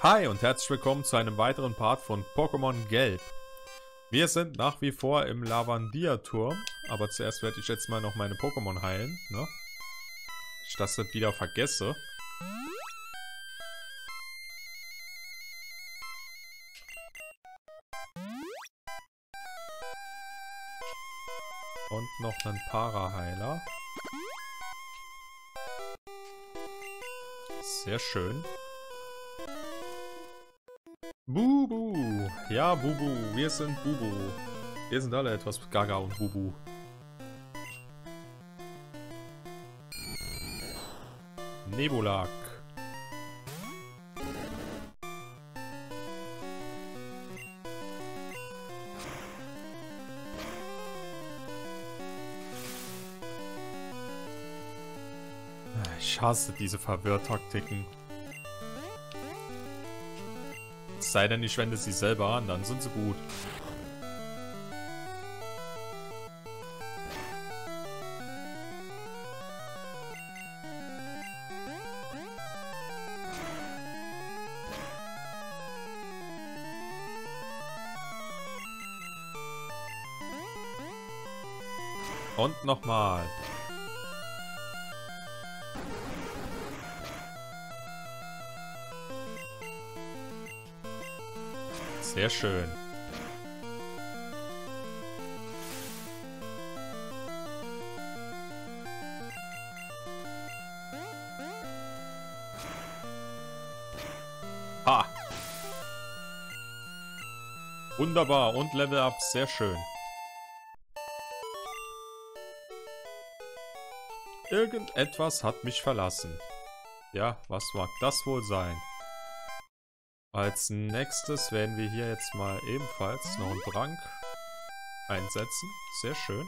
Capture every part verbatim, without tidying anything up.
Hi und herzlich willkommen zu einem weiteren Part von Pokémon Gelb. Wir sind nach wie vor im Lavandia-Turm, aber zuerst werde ich jetzt mal noch meine Pokémon heilen, ne? Ich das nicht wieder vergesse. Und noch einen Para-Heiler. Sehr schön. Bubu! Ja, Bubu, wir sind Bubu. Wir sind alle etwas Gaga und Bubu. Nebolag. Ich hasse diese Verwirrtaktiken. Es sei denn, ich wende sie selber an, dann sind sie gut. Und nochmal. Sehr schön. Ha! Wunderbar und Level Up, sehr schön. Irgendetwas hat mich verlassen. Ja, was mag das wohl sein? Als nächstes werden wir hier jetzt mal ebenfalls noch einen Trank einsetzen. Sehr schön.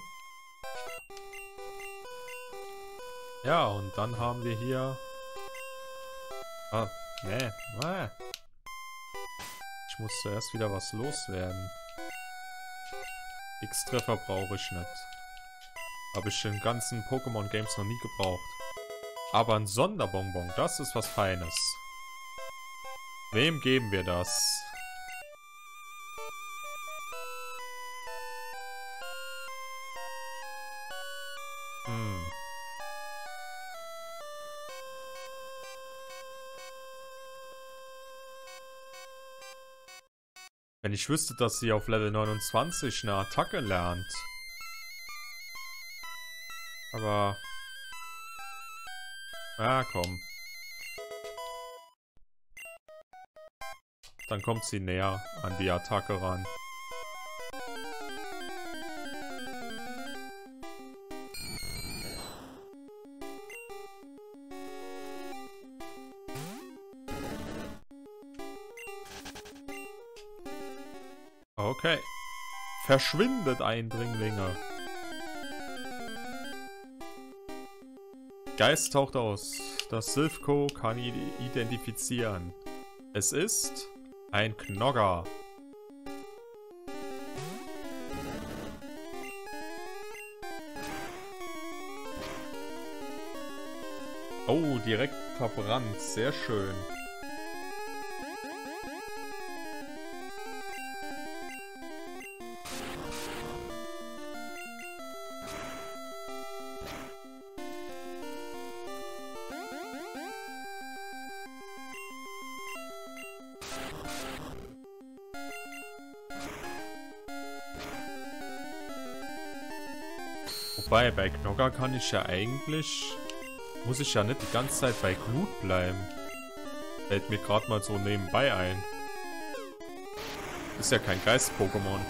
Ja, und dann haben wir hier... Ah, nee, nee. Ich muss zuerst wieder was loswerden. X-Treffer brauche ich nicht. Habe ich in ganzen Pokémon-Games noch nie gebraucht. Aber ein Sonderbonbon, das ist was Feines. Wem geben wir das? Hm. Wenn ich wüsste, dass sie auf Level neunundzwanzig eine Attacke lernt. Aber... Ah, komm. Dann kommt sie näher an die Attacke ran. Okay. Verschwindet, Eindringlinge. Geist taucht aus. Das Silfko kann ihn identifizieren. Es ist... ein Gnogga. Oh, direkt verbrannt. Sehr schön. Wobei, bei Gnogga kann ich ja eigentlich... Muss ich ja nicht die ganze Zeit bei Glut bleiben. Fällt mir gerade mal so nebenbei ein. Ist ja kein Geist-Pokémon.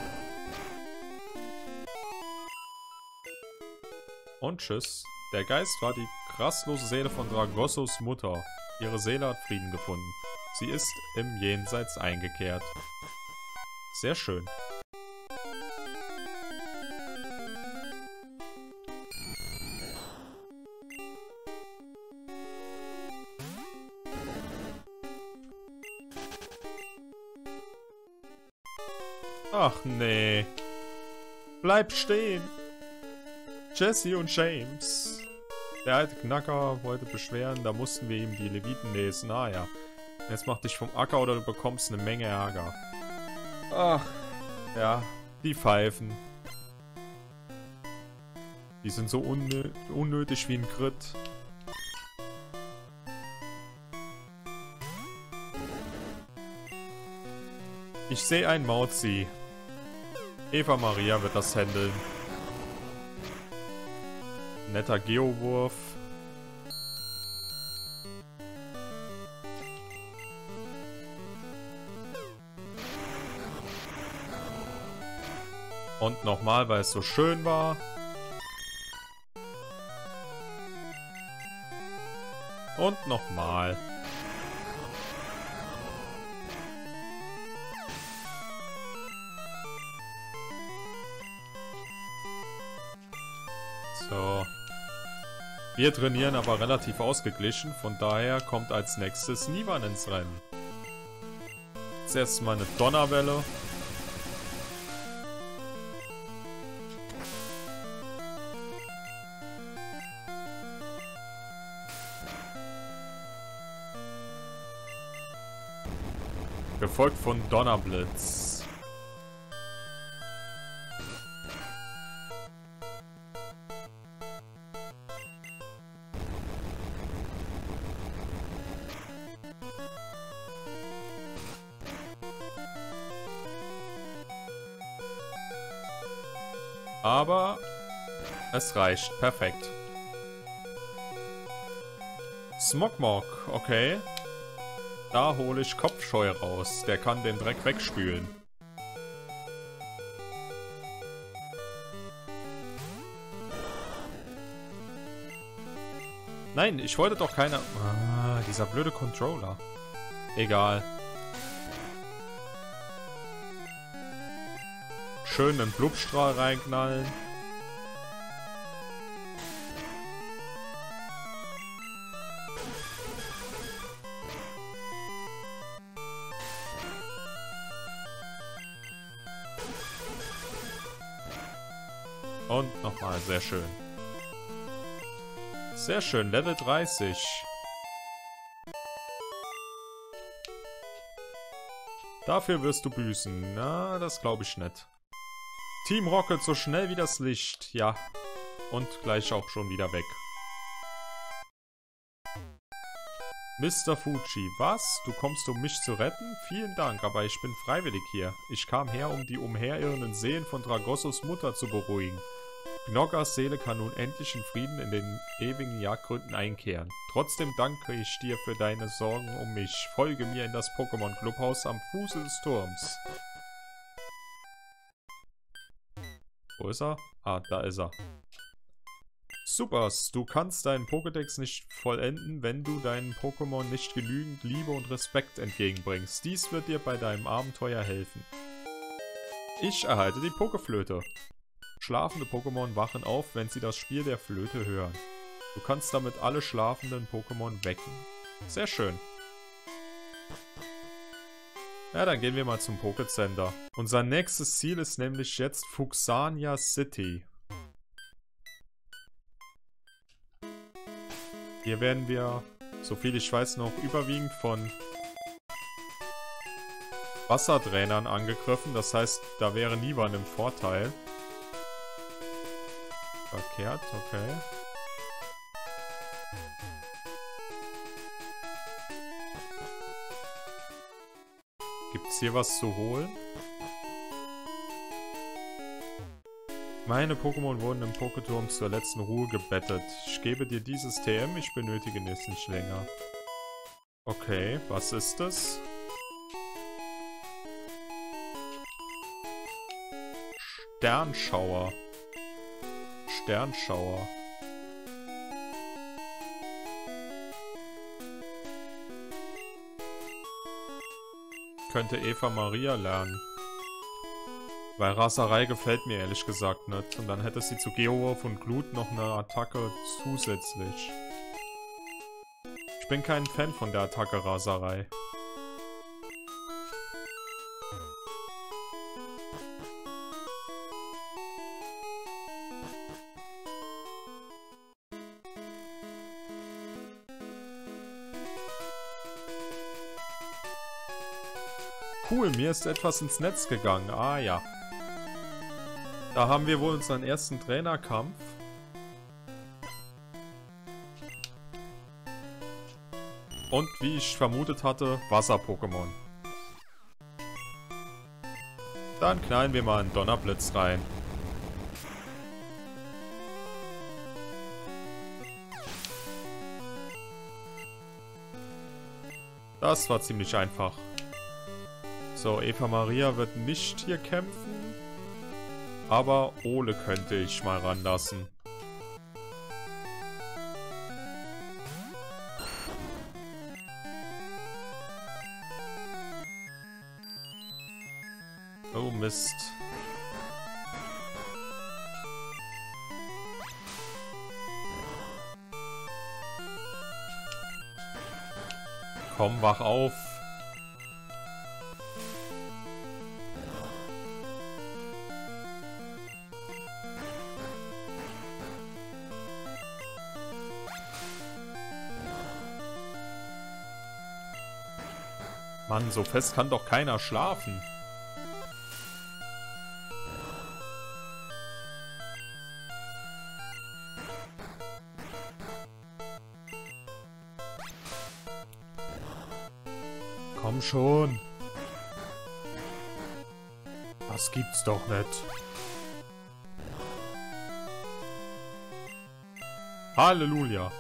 Und tschüss. Der Geist war die rastlose Seele von Dragossos Mutter. Ihre Seele hat Frieden gefunden. Sie ist im Jenseits eingekehrt. Sehr schön. Ach nee. Bleib stehen. Jesse und James. Der alte Knacker wollte beschweren, da mussten wir ihm die Leviten lesen. Naja. Ah, Jetzt mach dich vom Acker oder du bekommst eine Menge Ärger. Ach. Ja, die Pfeifen. Die sind so unnö unnötig wie ein Crit. Ich sehe ein Mauzi. Eva Maria wird das handeln. Netter Geowurf. Und nochmal, weil es so schön war. Und nochmal. So. Wir trainieren aber relativ ausgeglichen, von daher kommt als nächstes Nivan ins Rennen. Jetzt erstmal eine Donnerwelle. Gefolgt von Donnerblitz. Aber es reicht. Perfekt. Smogmog, okay. Da hole ich Kopfscheu raus. Der kann den Dreck wegspülen. Nein, ich wollte doch keine... Ah, dieser blöde Controller. Egal. Schön einen Blubstrahl reinknallen. Und nochmal, sehr schön. Sehr schön, Level dreißig. Dafür wirst du büßen. Na, das glaube ich nicht. Team Rocket, so schnell wie das Licht. Ja. Und gleich auch schon wieder weg. Mister Fuji, was? Du kommst, um mich zu retten? Vielen Dank, aber ich bin freiwillig hier. Ich kam her, um die umherirrenden Seelen von Dragossos Mutter zu beruhigen. Gnoggas Seele kann nun endlich in Frieden in den ewigen Jagdgründen einkehren. Trotzdem danke ich dir für deine Sorgen um mich. Folge mir in das Pokémon-Clubhaus am Fuße des Turms. Wo ist er? Ah, da ist er. Supers, du kannst deinen Pokédex nicht vollenden, wenn du deinen Pokémon nicht genügend Liebe und Respekt entgegenbringst. Dies wird dir bei deinem Abenteuer helfen. Ich erhalte die Pokeflöte. Schlafende Pokémon wachen auf, wenn sie das Spiel der Flöte hören. Du kannst damit alle schlafenden Pokémon wecken. Sehr schön. Ja, dann gehen wir mal zum Poké-Center. Unser nächstes Ziel ist nämlich jetzt Fuchsania City. Hier werden wir, soviel ich weiß, noch überwiegend von Wassertrainern angegriffen. Das heißt, da wäre niemand im Vorteil. Verkehrt, okay. Gibt's hier was zu holen? Meine Pokémon wurden im Poketurm zur letzten Ruhe gebettet. Ich gebe dir dieses T M, ich benötige es nicht länger. Okay, was ist das? Sternschauer. Sternschauer. Könnte Eva Maria lernen. Weil Raserei gefällt mir ehrlich gesagt nicht. Und dann hätte sie zu Geowurf und Glut noch eine Attacke zusätzlich. Ich bin kein Fan von der Attacke Raserei. cool, mir ist etwas ins Netz gegangen. Ah ja. Da haben wir wohl unseren ersten Trainerkampf. Und wie ich vermutet hatte, Wasser-Pokémon. Dann knallen wir mal einen Donnerblitz rein. Das war ziemlich einfach. So, Eva Maria wird nicht hier kämpfen. Aber Ole könnte ich mal ranlassen. Oh Mist. Komm, wach auf. Mann, so fest kann doch keiner schlafen. Komm schon. Das gibt's doch nicht. Halleluja.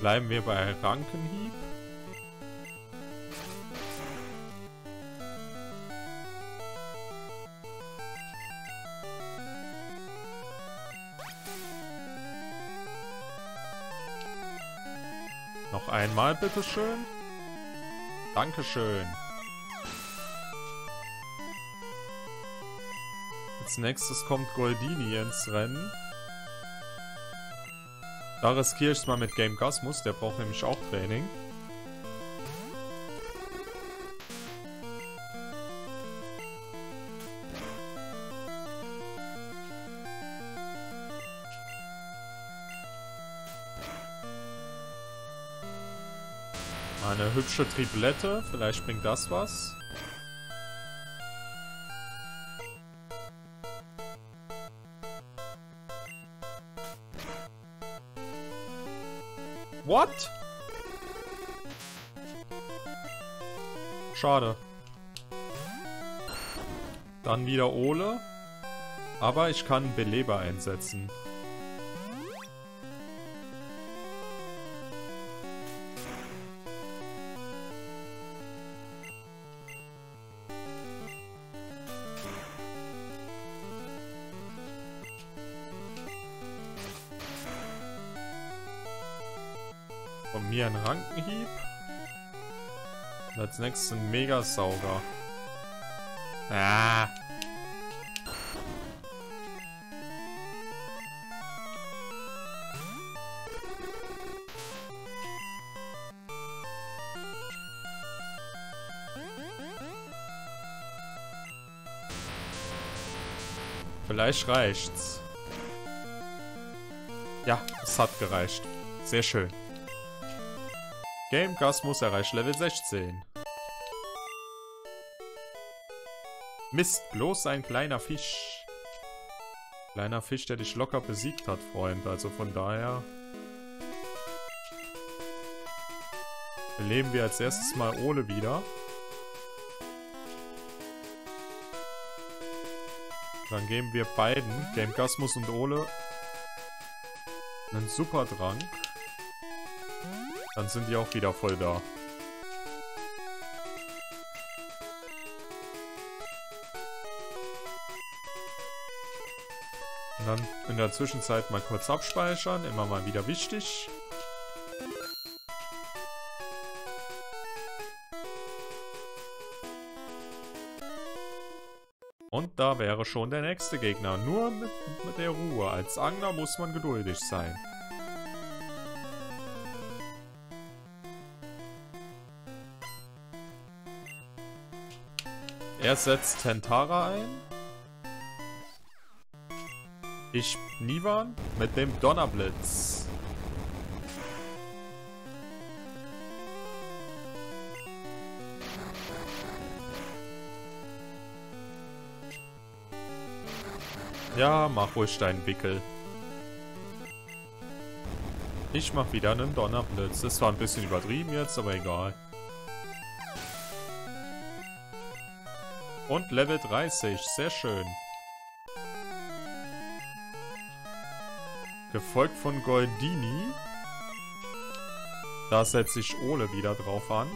Bleiben wir bei Rankenhieb. Noch einmal, bitteschön. Dankeschön. Als nächstes kommt Goldini ins Rennen. Da riskiere ich es mal mit Gamegasmus, der braucht nämlich auch Training. Eine hübsche Triplette, vielleicht bringt das was. What? Schade. Dann wieder Ole. Aber ich kann Beleber einsetzen. Von mir ein Rankenhieb. Und als nächstes ein Mega-Sauger. Ah. Vielleicht reicht's. Ja, es hat gereicht. Sehr schön. Gamegasmus erreicht Level sechzehn. Mist, bloß ein kleiner Fisch. Kleiner Fisch, der dich locker besiegt hat, Freund. Also von daher... beleben wir als erstes mal Ole wieder. Dann geben wir beiden, Gamegasmus und Ole, einen Supertrank. Dann sind die auch wieder voll da. Und dann in der Zwischenzeit mal kurz abspeichern, immer mal wieder wichtig. Und da wäre schon der nächste Gegner, nur mit, mit der Ruhe. Als Angler muss man geduldig sein. Er setzt Tentara ein. Ich Nivan mit dem Donnerblitz. Ja, mach ruhig Steinwickel. Ich mach wieder einen Donnerblitz. Das war ein bisschen übertrieben jetzt, aber egal. Und Level dreißig, sehr schön. Gefolgt von Goldini. Da setze ich Ole wieder drauf an.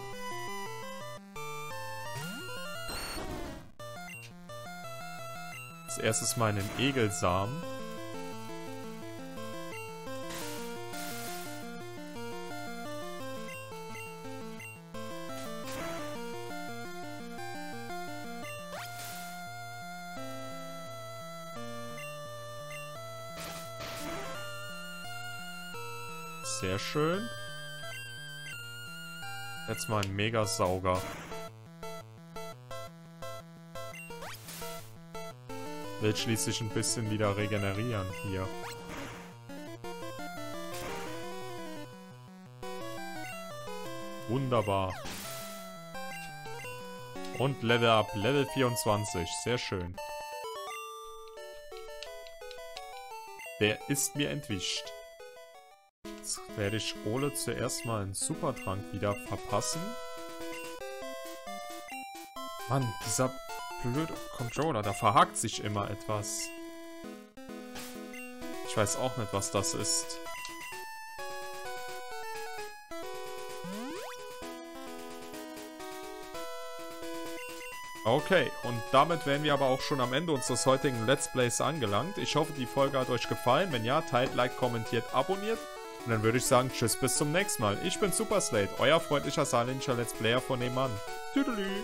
Als erstes mal einen Egelsamen. Sehr schön. Jetzt mal ein Mega-Sauger. Will schließlich ein bisschen wieder regenerieren hier. Wunderbar. Und Level Up, Level vierundzwanzig. Sehr schön. Der ist mir entwischt. Jetzt werde ich Ole zuerst mal einen Supertrank wieder verpassen. Mann, dieser blöde Controller, da verhakt sich immer etwas. Ich weiß auch nicht, was das ist. Okay, und damit wären wir aber auch schon am Ende unseres heutigen Let's Plays angelangt. Ich hoffe, die Folge hat euch gefallen. Wenn ja, teilt, liked, kommentiert, abonniert. Und dann würde ich sagen, tschüss, bis zum nächsten Mal. Ich bin Superslate, euer freundlicher saarländischer Let's Player von nebenan. Tüdelü!